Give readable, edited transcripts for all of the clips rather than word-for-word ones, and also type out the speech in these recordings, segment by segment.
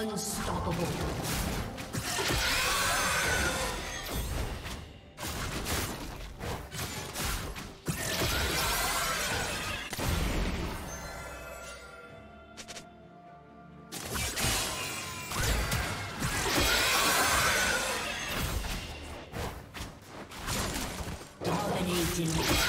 Unstoppable. Dominating. Like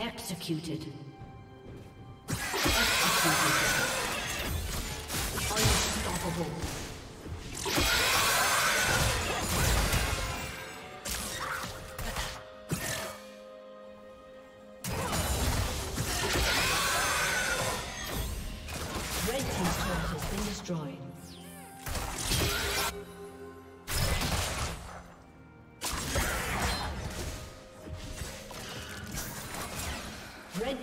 Executed. Unstoppable. Red team's turret has been destroyed. Red